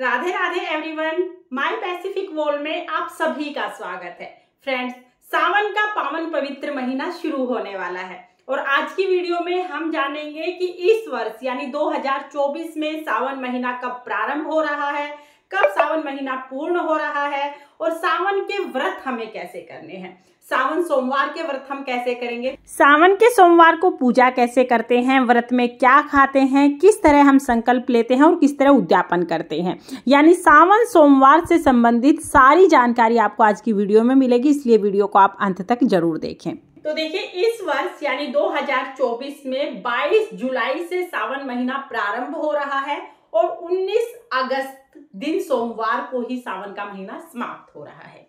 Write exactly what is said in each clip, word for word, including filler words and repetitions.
Radhe Radhe everyone, my Pacific wall में आप सभी का स्वागत है। फ्रेंड्स, सावन का पावन पवित्र महीना शुरू होने वाला है और आज की वीडियो में हम जानेंगे कि इस वर्ष यानी दो हज़ार चौबीस में सावन महीना कब प्रारंभ हो रहा है, कब सावन महीना पूर्ण हो रहा है और सावन के व्रत हमें कैसे करने हैं। सावन सोमवार के व्रत हम कैसे करेंगे, सावन के सोमवार को पूजा कैसे करते हैं, व्रत में क्या खाते हैं, किस तरह हम संकल्प लेते हैं और किस तरह उद्यापन करते हैं, यानी सावन सोमवार से संबंधित सारी जानकारी आपको आज की वीडियो में मिलेगी, इसलिए वीडियो को आप अंत तक जरूर देखें। तो देखिए, इस वर्ष यानी दो हज़ार चौबीस में बाईस जुलाई से सावन महीना प्रारंभ हो रहा है और उन्नीस अगस्त दिन सोमवार को ही सावन का महीना समाप्त हो रहा है।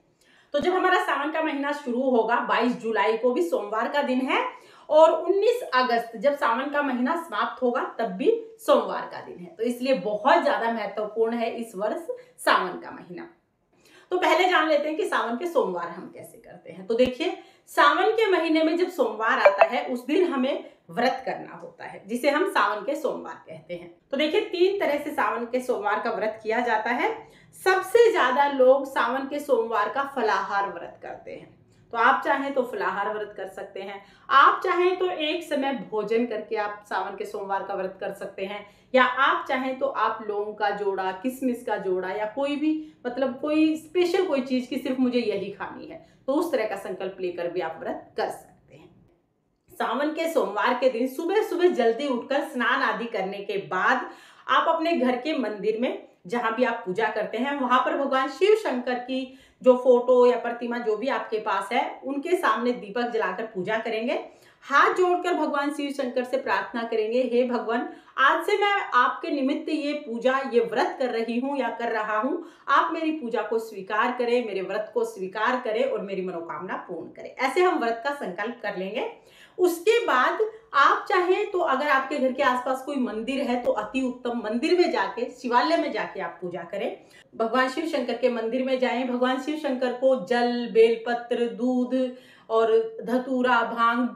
तो जब हमारा सावन का महीना शुरू होगा, बाईस जुलाई को भी सोमवार का दिन है और उन्नीस अगस्त जब सावन का महीना समाप्त होगा तब भी सोमवार का दिन है। तो इसलिए बहुत ज्यादा महत्वपूर्ण है इस वर्ष सावन का महीना। तो पहले जान लेते हैं कि सावन के सोमवार हम कैसे करते हैं। तो देखिए, सावन के महीने में जब सोमवार आता है उस दिन हमें व्रत करना होता है, जिसे हम सावन के सोमवार कहते हैं। तो देखिए, तीन तरह से सावन के सोमवार का व्रत किया जाता है। सबसे ज्यादा लोग सावन के सोमवार का फलाहार व्रत करते हैं। तो आप चाहें तो फलाहार व्रत कर सकते हैं, आप चाहें तो एक समय भोजन करके आप सावन के सोमवार का व्रत कर सकते हैं, या आप चाहें तो आप लौंग का जोड़ा, किशमिश का जोड़ा या कोई भी मतलब कोई स्पेशल कोई चीज़ की सिर्फ मुझे यही खानी है, तो उस तरह का संकल्प लेकर भी आप व्रत कर सकते हैं। सावन के सोमवार के दिन सुबह सुबह जल्दी उठकर स्नान आदि करने के बाद आप अपने घर के मंदिर में, जहाँ भी आप पूजा करते हैं, वहां पर भगवान शिव शंकर की जो फोटो या प्रतिमा जो भी आपके पास है उनके सामने दीपक जलाकर पूजा करेंगे। हाथ जोड़कर भगवान शिव शंकर से प्रार्थना करेंगे, हे भगवान, आज से मैं आपके निमित्त ये पूजा, ये व्रत कर रही हूँ या कर रहा हूँ, आप मेरी पूजा को स्वीकार करें, मेरे व्रत को स्वीकार करें और मेरी मनोकामना पूर्ण करें। ऐसे हम व्रत का संकल्प कर लेंगे। उसके बाद आप चाहें तो अगर आपके घर के आसपास कोई मंदिर है तो अति उत्तम मंदिर में जाके, शिवालय में जाके आप पूजा करें। भगवान शिव शंकर के मंदिर में जाएं, भगवान शिव शंकर को जल, बेलपत्र, दूध और धतूरा, भांग,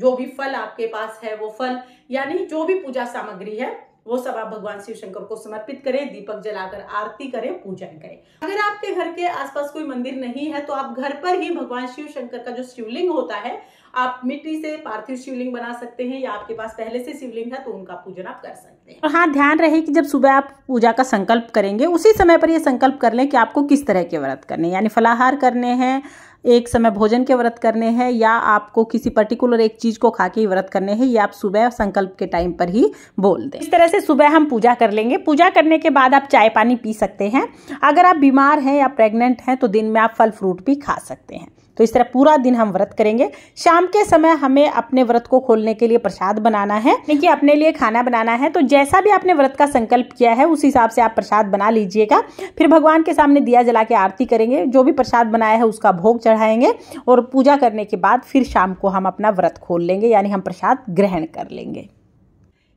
जो भी फल आपके पास है वो फल, यानी जो भी पूजा सामग्री है वो सब आप भगवान शिव शंकर को समर्पित करें, दीपक जलाकर आरती करें, पूजन करें। अगर आपके घर के आसपास कोई मंदिर नहीं है तो आप घर पर ही भगवान शिव शंकर का जो शिवलिंग होता है, आप मिट्टी से पार्थिव शिवलिंग बना सकते हैं या आपके पास पहले से शिवलिंग है तो उनका पूजन आप कर सकते हैं। और हाँ, ध्यान रहे कि जब सुबह आप पूजा का संकल्प करेंगे उसी समय पर यह संकल्प कर लें कि आपको किस तरह के व्रत करने हैं, यानी फलाहार करने हैं, एक समय भोजन के व्रत करने हैं या आपको किसी पर्टिकुलर एक चीज को खा के व्रत करने हैं। ये आप सुबह संकल्प के टाइम पर ही बोल दें। इस तरह से सुबह हम पूजा कर लेंगे। पूजा करने के बाद आप चाय पानी पी सकते हैं। अगर आप बीमार हैं या प्रेग्नेंट हैं तो दिन में आप फल फ्रूट भी खा सकते हैं। तो इस तरह पूरा दिन हम व्रत करेंगे। शाम के समय हमें अपने व्रत को खोलने के लिए प्रसाद बनाना है, यानी अपने लिए खाना बनाना है। तो जैसा भी आपने व्रत का संकल्प किया है उस हिसाब से आप प्रसाद बना लीजिएगा। फिर भगवान के सामने दिया जला के आरती करेंगे, जो भी प्रसाद बनाया है उसका भोग चढ़ाएंगे और पूजा करने के बाद फिर शाम को हम अपना व्रत खोल लेंगे, यानी हम प्रसाद ग्रहण कर लेंगे।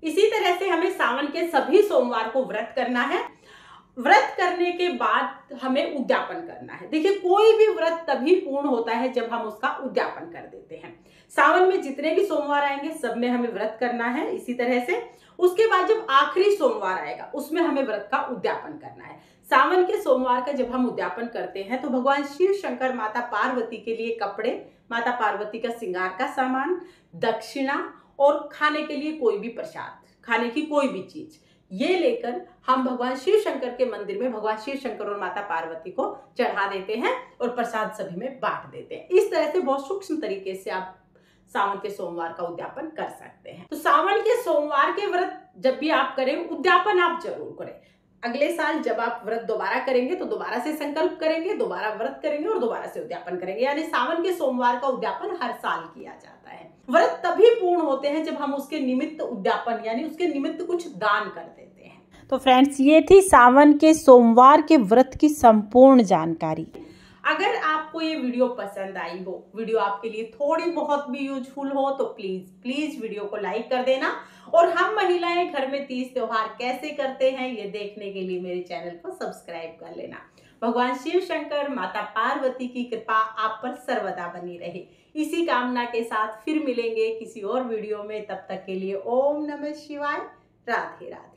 इसी तरह से हमें सावन के सभी सोमवार को व्रत करना है। व्रत करने के बाद हमें उद्यापन करना है। देखिए, कोई भी व्रत तभी पूर्ण होता है जब हम उसका उद्यापन कर देते हैं। सावन में जितने भी सोमवार आएंगे सब में हमें व्रत करना है। इसी तरह से उसके बाद जब आखिरी सोमवार आएगा उसमें हमें व्रत का उद्यापन करना है। सावन के सोमवार का जब हम उद्यापन करते हैं तो भगवान शिव शंकर, माता पार्वती के लिए कपड़े, माता पार्वती का श्रृंगार का सामान, दक्षिणा और खाने के लिए कोई भी प्रसाद, खाने की कोई भी चीज, ये लेकर हम भगवान शिव शंकर के मंदिर में भगवान शिव शंकर और माता पार्वती को चढ़ा देते हैं और प्रसाद सभी में बांट देते हैं। इस तरह से बहुत सूक्ष्म तरीके से आप सावन के सोमवार का उद्यापन कर सकते हैं। तो सावन के सोमवार के व्रत जब भी आप करें, उद्यापन आप जरूर करें। अगले साल जब आप व्रत दोबारा करेंगे तो दोबारा से संकल्प करेंगे, दोबारा व्रत करेंगे और दोबारा से उद्यापन करेंगे, यानी सावन के सोमवार का उद्यापन हर साल किया जाता है। व्रत तभी पूर्ण होते हैं जब हम उसके निमित्त उद्यापन, यानी उसके निमित्त कुछ दान कर देते हैं। तो फ्रेंड्स, ये थी सावन के सोमवार के व्रत की संपूर्ण जानकारी। अगर आपको ये वीडियो पसंद आई हो, वीडियो आपके लिए थोड़ी बहुत भी यूजफुल हो, तो प्लीज प्लीज वीडियो को लाइक कर देना। और हम महिलाएं घर में तीज त्योहार कैसे करते हैं ये देखने के लिए मेरे चैनल को सब्सक्राइब कर लेना। भगवान शिव शंकर, माता पार्वती की कृपा आप पर सर्वदा बनी रहे, इसी कामना के साथ फिर मिलेंगे किसी और वीडियो में। तब तक के लिए ओम नमः शिवाय, राधे राधे।